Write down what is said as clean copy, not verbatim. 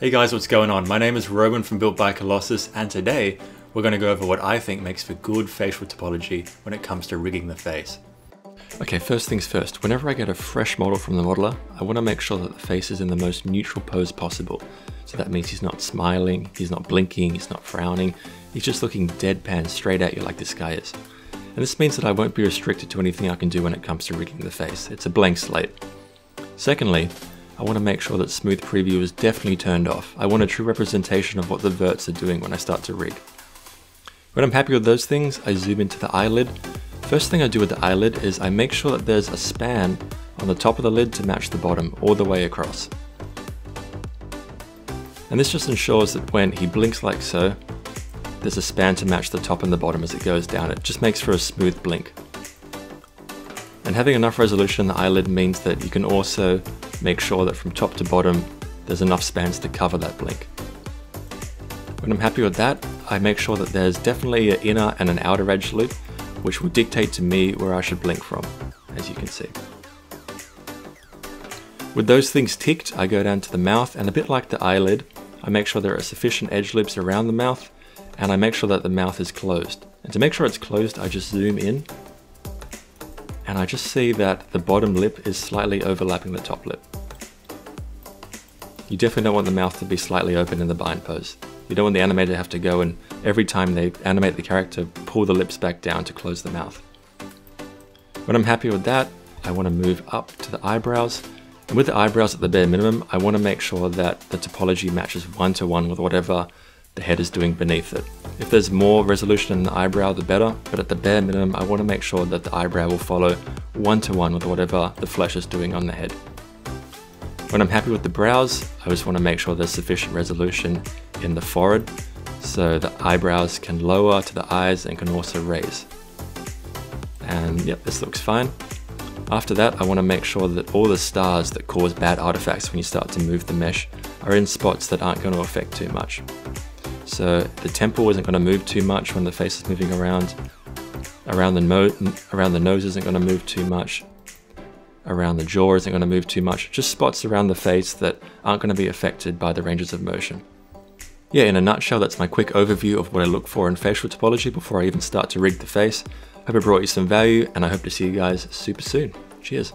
Hey guys, what's going on? My name is Roman from Built by Colossus, and today we're going to go over what I think makes for good facial topology when it comes to rigging the face. Okay, first things first, whenever I get a fresh model from the modeler, I want to make sure that the face is in the most neutral pose possible. So that means he's not smiling, he's not blinking, he's not frowning, he's just looking deadpan straight at you like this guy is. And this means that I won't be restricted to anything I can do when it comes to rigging the face. It's a blank slate. Secondly, I want to make sure that smooth preview is definitely turned off. I want a true representation of what the verts are doing when I start to rig. When I'm happy with those things, I zoom into the eyelid. First thing I do with the eyelid is I make sure that there's a span on the top of the lid to match the bottom all the way across. And this just ensures that when he blinks like so, there's a span to match the top and the bottom as it goes down. It just makes for a smooth blink. And having enough resolution in the eyelid means that you can also make sure that from top to bottom, there's enough spans to cover that blink. When I'm happy with that, I make sure that there's definitely an inner and an outer edge loop, which will dictate to me where I should blink from, as you can see. With those things ticked, I go down to the mouth, and a bit like the eyelid, I make sure there are sufficient edge loops around the mouth, and I make sure that the mouth is closed. And to make sure it's closed, I just zoom in, and I just see that the bottom lip is slightly overlapping the top lip. You definitely don't want the mouth to be slightly open in the bind pose. You don't want the animator to have to go and every time they animate the character, pull the lips back down to close the mouth. When I'm happy with that, I want to move up to the eyebrows. And with the eyebrows at the bare minimum, I want to make sure that the topology matches one-to-one with whatever the head is doing beneath it. If there's more resolution in the eyebrow, the better, but at the bare minimum, I want to make sure that the eyebrow will follow one-to-one with whatever the flesh is doing on the head. When I'm happy with the brows, I just want to make sure there's sufficient resolution in the forehead, so the eyebrows can lower to the eyes and can also raise. And yep, this looks fine. After that, I want to make sure that all the stars that cause bad artifacts when you start to move the mesh are in spots that aren't going to affect too much. So the temple isn't going to move too much when the face is moving around. Around the nose isn't going to move too much. Around the jaw isn't going to move too much. Just spots around the face that aren't going to be affected by the ranges of motion. Yeah, in a nutshell, that's my quick overview of what I look for in facial topology before I even start to rig the face. Hope it brought you some value, and I hope to see you guys super soon. Cheers.